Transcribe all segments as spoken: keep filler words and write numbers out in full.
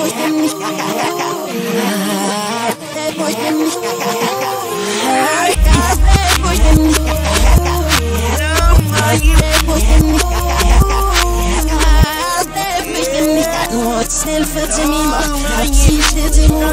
It's what I was never what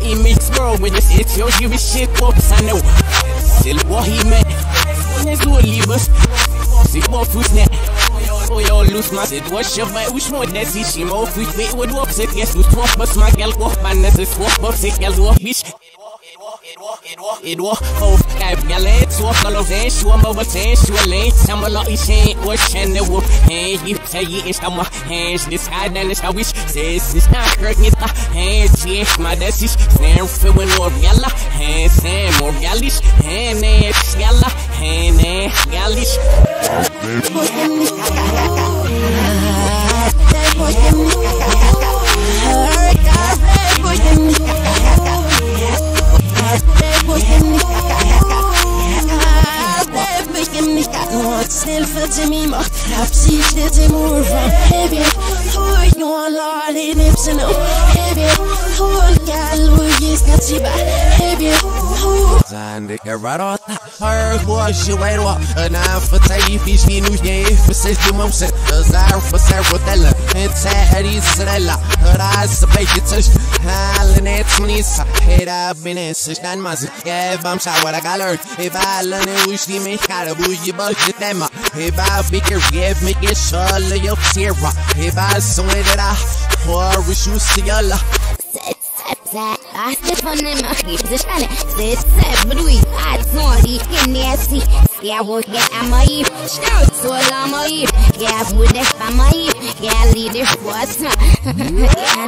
he makes, bro. When it's it's your give a shit pops, I know. Still what he meant. Let's do a leave us. See what food net. Oh, y'all lose my set. What's your fight? Which more that's it? She more food. Wait, what was it? Yes, who's what was my girl? What man is this? What was it? Girl, what bitch? It was both I've got let's walk all of this. One more test, you a late. Some a lot is saying, what's in the wolf? Hey, you say it's on my hands. This high, then it's a wish. This is not hurting it. Hands, yes, my desk is now feeling more gala. Hands, and more gallish. Hand, ass, gala. Hand, ass, gallish. Still for me, my see the more from heavy. Oh, you are lardy, nips and heavy. Oh, God, we is got you by heavy. Oh, Zandy, right on her wash, you wait up. And I'm for taking fish, you know, yeah, for sixty months. As I for Sarotella, and Taddy Sarella, her eyes are big, it's a Highland at Tunisa. Head up in a six nine months. Yeah, I'm sure what I got learned. If I learn it, we see me, how to you budget them. If I be give me a shawl of your tear, if I swing it out, or we should see your love. I step on them, I keep the shine. This set, but we are twenty in the sea. Yeah, we'll get on my ear. Shout to a lot more ear. Yeah, we'll get on my ear. Yeah, lead it for us. Yeah, I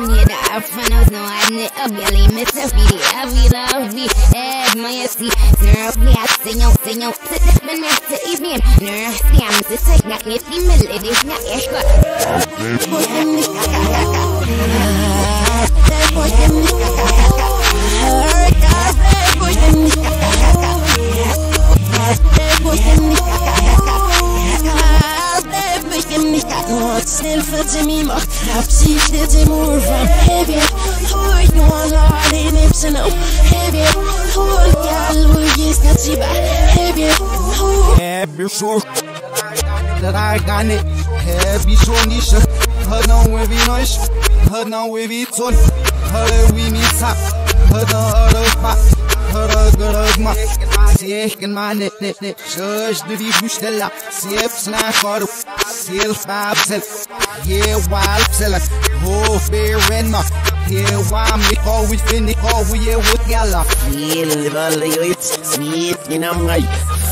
need the alphanos. No, I need a belly, miss a video. I will love you. Yeah, my sea. Nerve me, I sing out, sing out. I'm not the evening. Nerve, I'm the second. I'm the melody. I'm not Boy, give me that still for me, my see the more from heavy. Oh, you are lardy, nips and heavy. Oh, God, we is got you by heavy. Heavy, sure that I got it. Heavy, sure, Nisha. Her no wavy noise. Her no wavy tone. Her we need tap. Her the other back. Taking my neck, neck, neck, judge the Bushella, Sips and I got up, Silf Babsel, yeah, wild seller, oh, bear and muck, yeah, why me call with Finnick, oh, we are with Gala, yeah, little lips, sweet, you know, my,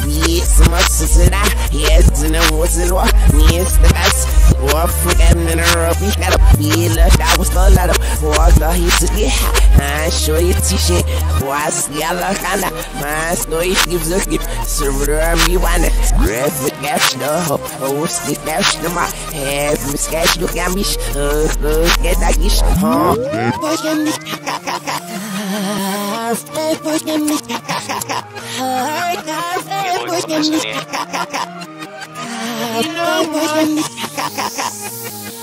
sweet, so much as that, yes, you know, what's it, what, yes, the best. Or forgetting in a rubby, got a feel of that was the letter. Or the heat to get high, I show you t-shirt. Or I see a look on that. My story gives a gift. Surrender me one. Red with cash, the hope. Oh, stick cash, the mark. Have me sketch, look at me. Look, look, get that gish. Huh? Push him, me. Push him, me. Push him, me. You know what?